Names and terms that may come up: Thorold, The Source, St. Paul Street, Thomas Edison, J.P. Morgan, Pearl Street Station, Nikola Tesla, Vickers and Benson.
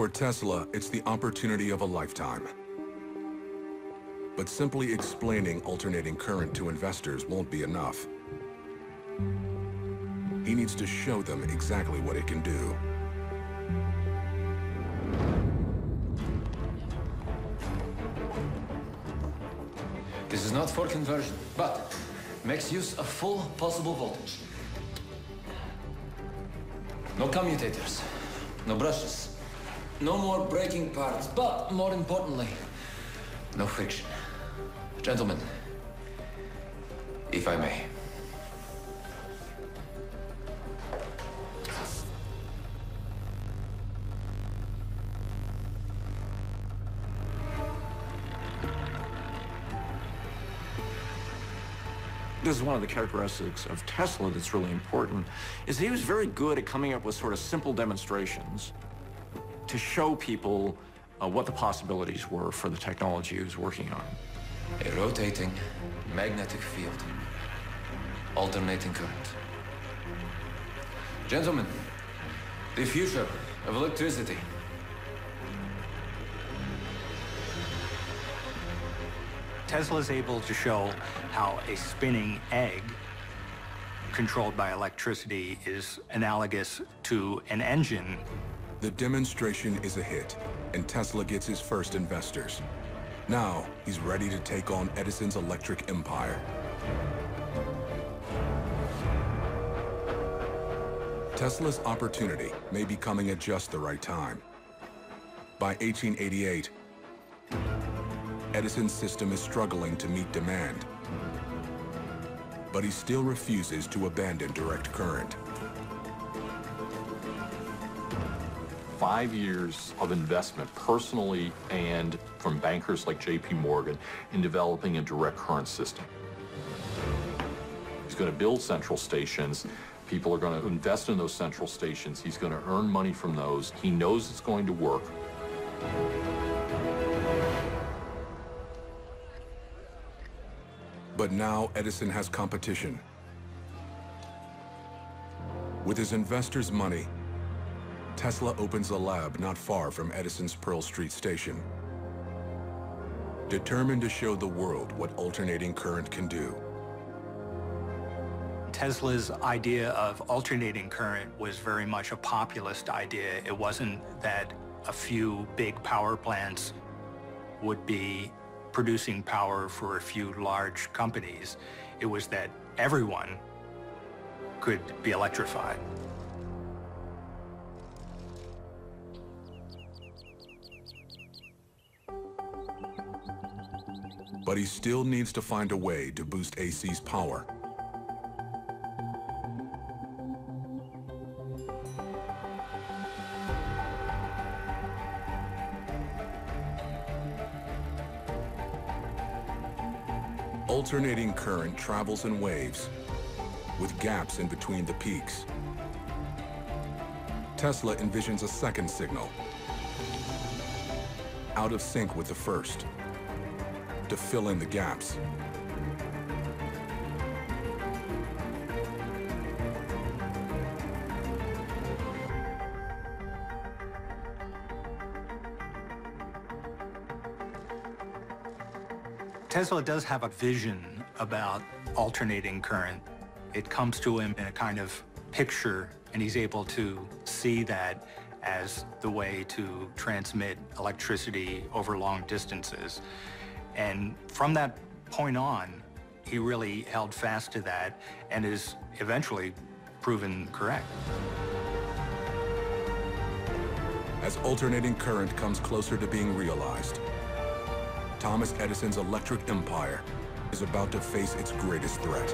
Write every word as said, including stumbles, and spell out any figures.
For Tesla, it's the opportunity of a lifetime. But simply explaining alternating current to investors won't be enough. He needs to show them exactly what it can do. This is not for conversion, but makes use of full possible voltage. No commutators, no brushes, no more breaking parts, but more importantly, no friction. Gentlemen, if I may. This is one of the characteristics of Tesla that's really important, is he was very good at coming up with sort of simple demonstrations to show people uh, what the possibilities were for the technology he was working on. A rotating magnetic field, alternating current. Gentlemen, the future of electricity. Tesla is able to show how a spinning egg controlled by electricity is analogous to an engine. The demonstration is a hit, and Tesla gets his first investors. Now he's ready to take on Edison's electric empire. Tesla's opportunity may be coming at just the right time. By eighteen eighty-eight, Edison's system is struggling to meet demand, but he still refuses to abandon direct current. Five years of investment personally and from bankers like J P Morgan in developing a direct current system. He's going to build central stations. People are going to invest in those central stations. He's going to earn money from those. He knows it's going to work. But now Edison has competition. With his investors' money, Tesla opens a lab not far from Edison's Pearl Street Station, determined to show the world what alternating current can do. Tesla's idea of alternating current was very much a populist idea. It wasn't that a few big power plants would be producing power for a few large companies. It was that everyone could be electrified. But he still needs to find a way to boost A C's power. Alternating current travels in waves, with gaps in between the peaks. Tesla envisions a second signal, out of sync with the first, to fill in the gaps. Tesla does have a vision about alternating current. It comes to him in a kind of picture, and he's able to see that as the way to transmit electricity over long distances. And from that point on, he really held fast to that and is eventually proven correct. As alternating current comes closer to being realized, Thomas Edison's electric empire is about to face its greatest threat.